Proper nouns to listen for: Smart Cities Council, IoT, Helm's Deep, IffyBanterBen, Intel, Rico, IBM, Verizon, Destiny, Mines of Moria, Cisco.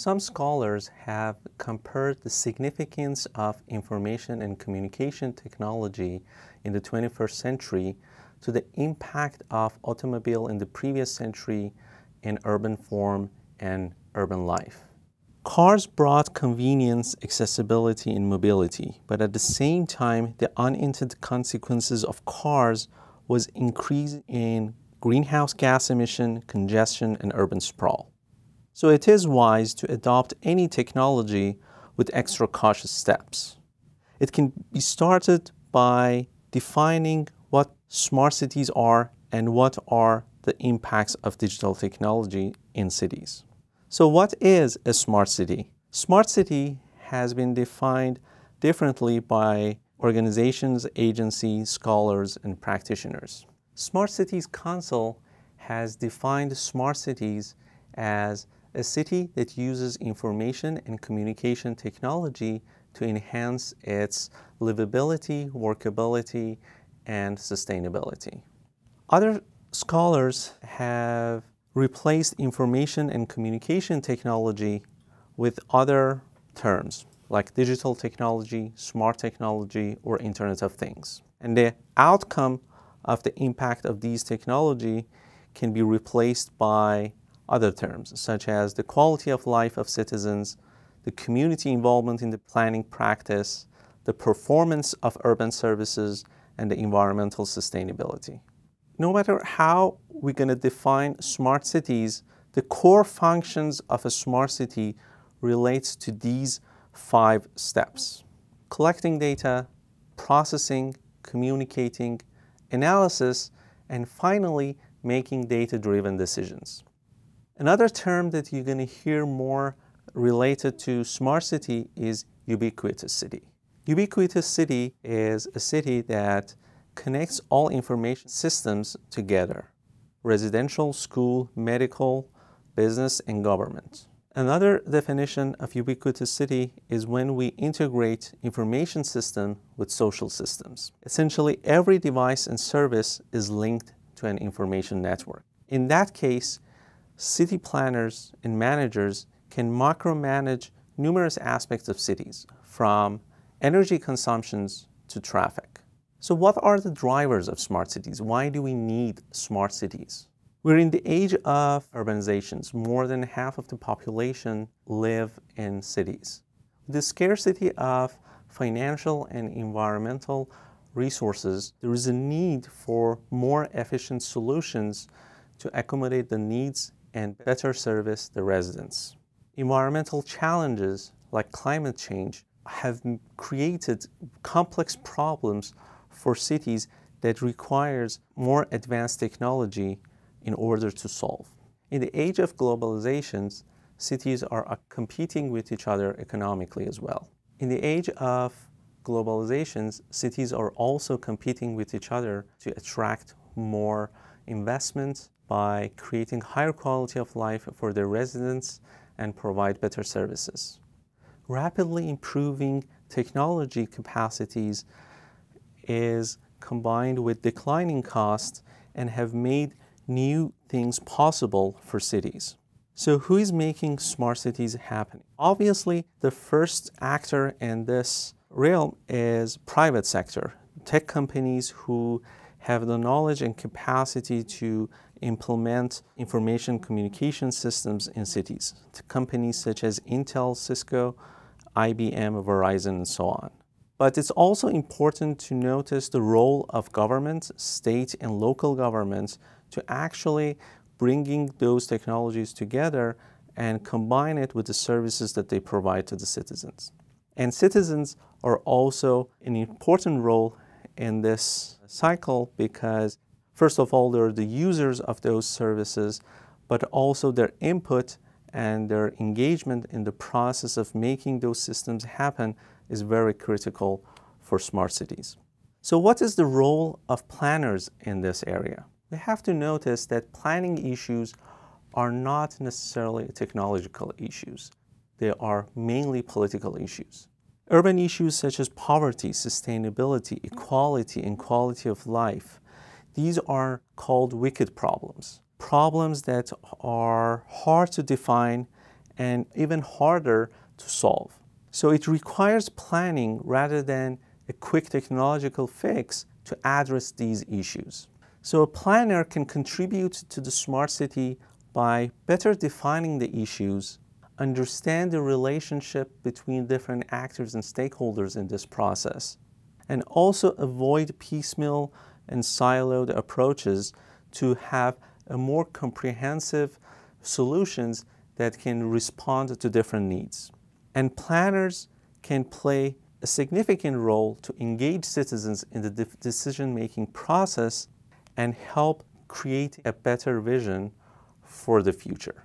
Some scholars have compared the significance of information and communication technology in the 21st century to the impact of automobile in the previous century in urban form and urban life. Cars brought convenience, accessibility, and mobility, but at the same time, the unintended consequences of cars was increase in greenhouse gas emission, congestion, and urban sprawl. So it is wise to adopt any technology with extra cautious steps. It can be started by defining what smart cities are and what are the impacts of digital technology in cities. So what is a smart city? Smart city has been defined differently by organizations, agencies, scholars, and practitioners. Smart Cities Council has defined smart cities as a city that uses information and communication technology to enhance its livability, workability, and sustainability. Other scholars have replaced information and communication technology with other terms like digital technology, smart technology, or Internet of Things. And the outcome of the impact of these technology can be replaced by other terms, such as the quality of life of citizens, the community involvement in the planning practice, the performance of urban services, and the environmental sustainability. No matter how we're going to define smart cities, the core functions of a smart city relates to these 5 steps: collecting data, processing, communicating, analysis, and finally making data-driven decisions. Another term that you're going to hear more related to smart city is ubiquitous city. Ubiquitous city is a city that connects all information systems together: residential, school, medical, business, and government. Another definition of ubiquitous city is when we integrate information system with social systems. Essentially, every device and service is linked to an information network. In that case, city planners and managers can macromanage numerous aspects of cities, from energy consumptions to traffic. So what are the drivers of smart cities? Why do we need smart cities? We're in the age of urbanizations. More than half of the population live in cities. The scarcity of financial and environmental resources, there is a need for more efficient solutions to accommodate the needs and better service the residents. Environmental challenges like climate change have created complex problems for cities that requires more advanced technology in order to solve. In the age of globalizations, cities are competing with each other economically as well. In the age of globalizations, cities are also competing with each other to attract more investment by creating higher quality of life for their residents and provide better services. Rapidly improving technology capacities is combined with declining costs and have made new things possible for cities. So who is making smart cities happen? Obviously, the first actor in this realm is private sector, tech companies who have the knowledge and capacity to implement information communication systems in cities. Companies such as Intel, Cisco, IBM, Verizon, and so on. But it's also important to notice the role of governments, state and local governments, to actually bringing those technologies together and combine it with the services that they provide to the citizens. And citizens are also an important role in this cycle because, first of all, they're the users of those services, but also their input and their engagement in the process of making those systems happen is very critical for smart cities. So what is the role of planners in this area? We have to notice that planning issues are not necessarily technological issues. They are mainly political issues. Urban issues such as poverty, sustainability, equality, and quality of life, these are called wicked problems, problems that are hard to define and even harder to solve. So it requires planning rather than a quick technological fix to address these issues. So a planner can contribute to the smart city by better defining the issues, understand the relationship between different actors and stakeholders in this process, and also avoid piecemeal and siloed approaches to have a more comprehensive solutions that can respond to different needs. And planners can play a significant role to engage citizens in the decision-making process and help create a better vision for the future.